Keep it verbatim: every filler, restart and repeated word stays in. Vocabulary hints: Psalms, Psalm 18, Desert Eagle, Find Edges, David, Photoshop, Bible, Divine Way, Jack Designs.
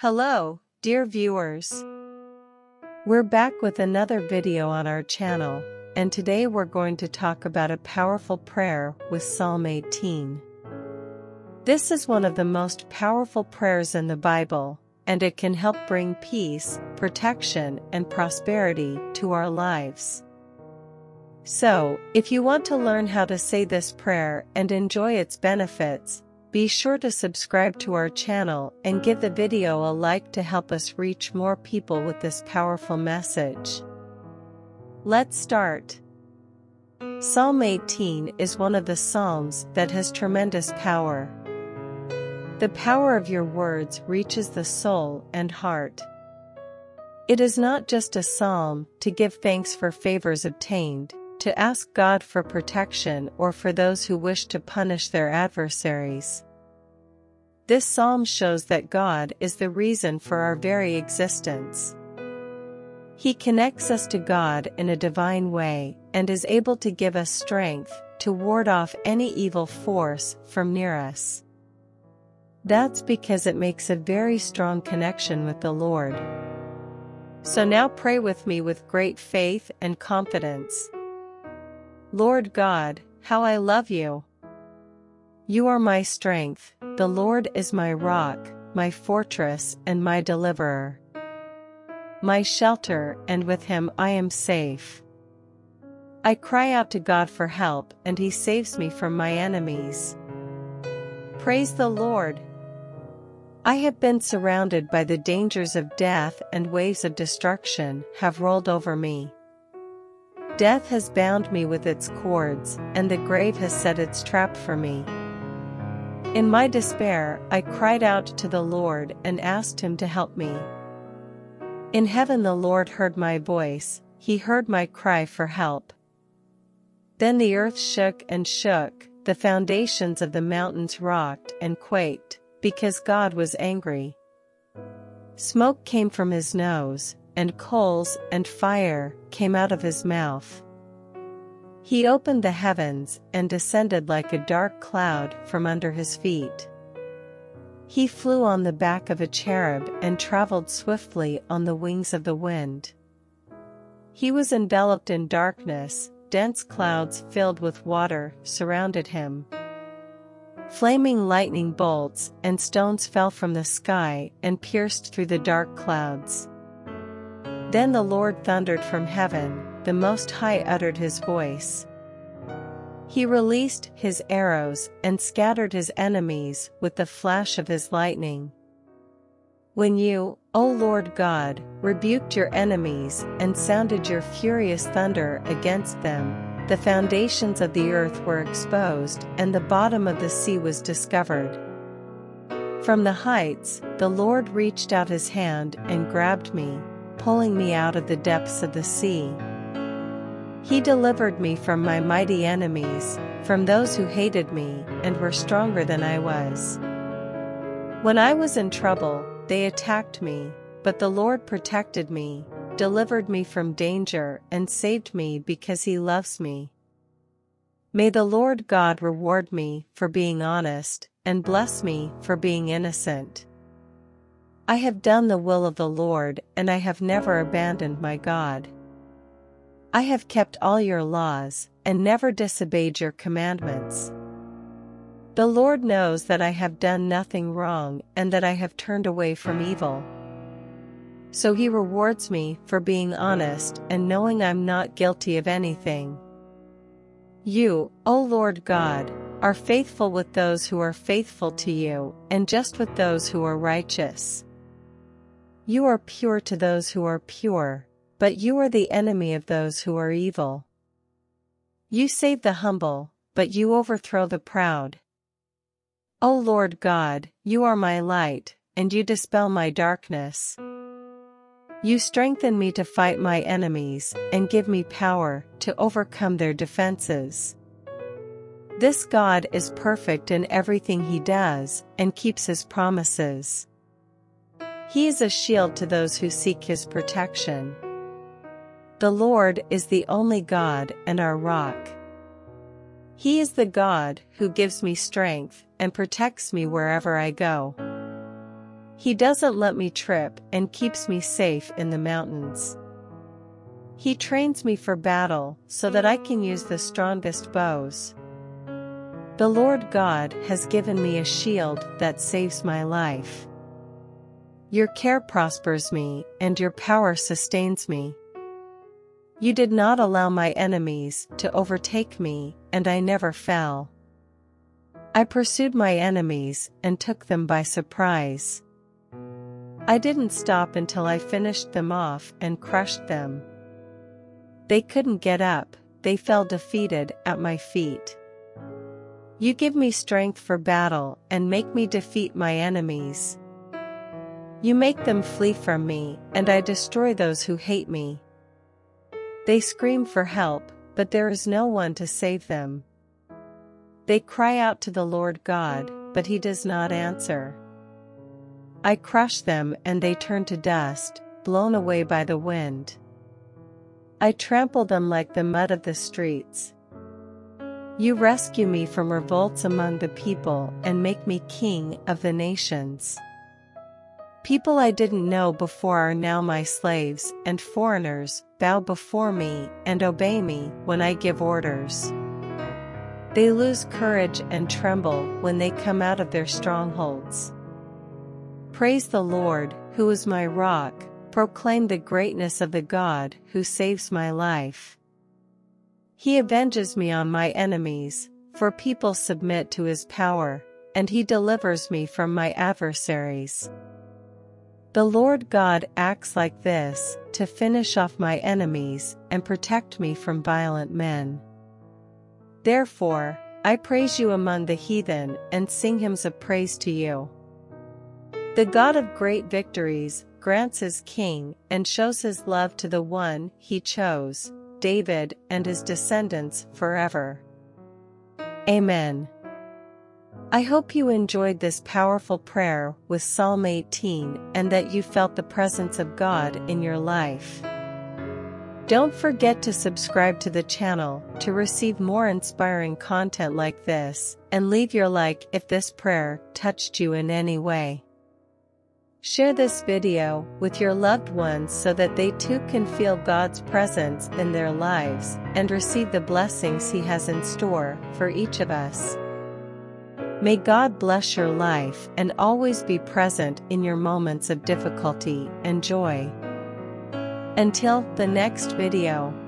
Hello, dear viewers. We're back with another video on our channel, and today we're going to talk about a powerful prayer with Psalm eighteen. This is one of the most powerful prayers in the Bible, and it can help bring peace, protection, and prosperity to our lives. So, if you want to learn how to say this prayer and enjoy its benefits, be sure to subscribe to our channel and give the video a like to help us reach more people with this powerful message. Let's start. Psalm eighteen is one of the Psalms that has tremendous power. The power of your words reaches the soul and heart. It is not just a psalm to give thanks for favors obtained, to ask God for protection or for those who wish to punish their adversaries. This psalm shows that God is the reason for our very existence. He connects us to God in a divine way and is able to give us strength to ward off any evil force from near us. That's because it makes a very strong connection with the Lord. So now pray with me with great faith and confidence. Lord God, how I love you! You are my strength, the Lord is my rock, my fortress and my deliverer. My shelter, and with him I am safe. I cry out to God for help, and he saves me from my enemies. Praise the Lord! I have been surrounded by the dangers of death, and waves of destruction have rolled over me. Death has bound me with its cords, and the grave has set its trap for me. In my despair, I cried out to the Lord and asked him to help me. In heaven the Lord heard my voice, he heard my cry for help. Then the earth shook and shook, the foundations of the mountains rocked and quaked, because God was angry. Smoke came from his nose, and coals and fire came out of his mouth. He opened the heavens and descended like a dark cloud from under his feet. He flew on the back of a cherub and traveled swiftly on the wings of the wind. He was enveloped in darkness, dense clouds filled with water surrounded him. Flaming lightning bolts and stones fell from the sky and pierced through the dark clouds. Then the Lord thundered from heaven, the Most High uttered his voice. He released his arrows and scattered his enemies with the flash of his lightning. When you, O Lord God, rebuked your enemies and sounded your furious thunder against them, the foundations of the earth were exposed and the bottom of the sea was discovered. From the heights, the Lord reached out his hand and grabbed me, pulling me out of the depths of the sea. He delivered me from my mighty enemies, from those who hated me and were stronger than I was. When I was in trouble, they attacked me, but the Lord protected me, delivered me from danger and saved me because he loves me. May the Lord God reward me for being honest and bless me for being innocent. I have done the will of the Lord, and I have never abandoned my God. I have kept all your laws, and never disobeyed your commandments. The Lord knows that I have done nothing wrong, and that I have turned away from evil. So he rewards me for being honest and knowing I'm not guilty of anything. You, O Lord God, are faithful with those who are faithful to you, and just with those who are righteous. You are pure to those who are pure, but you are the enemy of those who are evil. You save the humble, but you overthrow the proud. O Lord God, you are my light, and you dispel my darkness. You strengthen me to fight my enemies, and give me power to overcome their defenses. This God is perfect in everything he does, and keeps his promises. He is a shield to those who seek his protection. The Lord is the only God and our rock. He is the God who gives me strength and protects me wherever I go. He doesn't let me trip and keeps me safe in the mountains. He trains me for battle so that I can use the strongest bows. The Lord God has given me a shield that saves my life. Your care prospers me, and your power sustains me. You did not allow my enemies to overtake me, and I never fell. I pursued my enemies and took them by surprise. I didn't stop until I finished them off and crushed them. They couldn't get up, they fell defeated at my feet. You give me strength for battle and make me defeat my enemies. You make them flee from me, and I destroy those who hate me. They scream for help, but there is no one to save them. They cry out to the Lord God, but he does not answer. I crush them and they turn to dust, blown away by the wind. I trample them like the mud of the streets. You rescue me from revolts among the people and make me king of the nations. People I didn't know before are now my slaves, and foreigners bow before me and obey me when I give orders. They lose courage and tremble when they come out of their strongholds. Praise the Lord, who is my rock, proclaim the greatness of the God who saves my life. He avenges me on my enemies, for people submit to his power, and he delivers me from my adversaries. The Lord God acts like this, to finish off my enemies and protect me from violent men. Therefore, I praise you among the heathen and sing hymns of praise to you. The God of great victories grants his king and shows his love to the one he chose, David and his descendants forever. Amen. I hope you enjoyed this powerful prayer with Psalm eighteen and that you felt the presence of God in your life. Don't forget to subscribe to the channel to receive more inspiring content like this, and leave your like if this prayer touched you in any way. Share this video with your loved ones so that they too can feel God's presence in their lives and receive the blessings He has in store for each of us. May God bless your life and always be present in your moments of difficulty and joy. Until the next video.